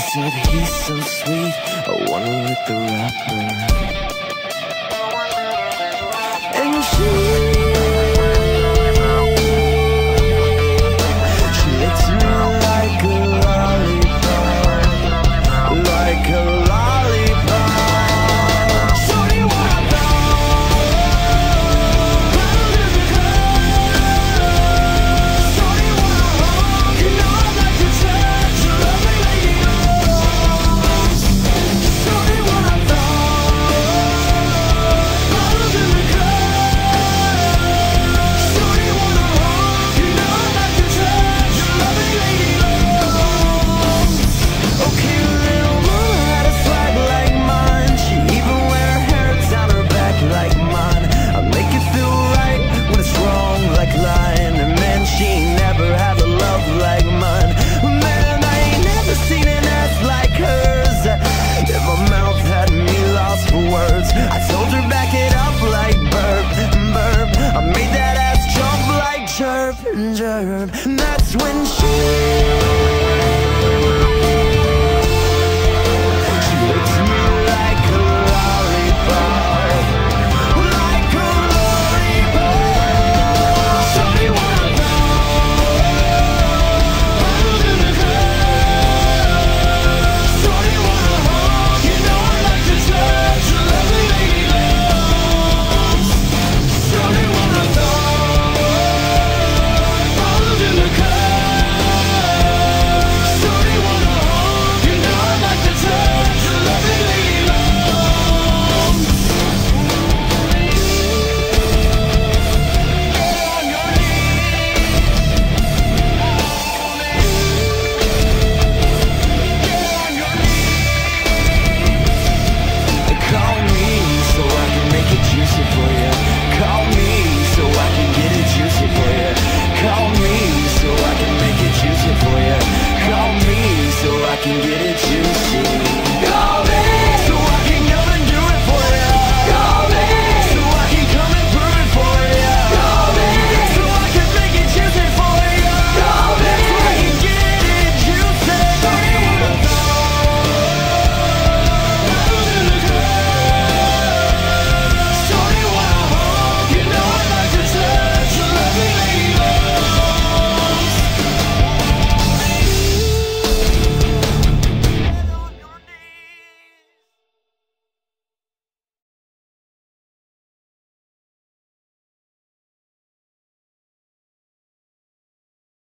She said he's so sweet, I wanna with the rapper. And she hits me like a lollipop, like a lollipop. Show you what I know, round in the club. Show you what I want, you know I like to touch. You love me like you know. Show you what I know, round in the club. Show you what I want, you know I like to touch. You love me like you know. Okay, little girl had a swag like mine. She even wear her hair down her back like mine. I make it feel right when it's wrong like lying. And man, she ain't never had a love like mine. Man, I ain't never seen an ass like hers. If my mouth had me lost for words, I told her back it up like burp, burp. I made that ass jump like chirp and gerb. And that's when she